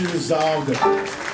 you resolved it.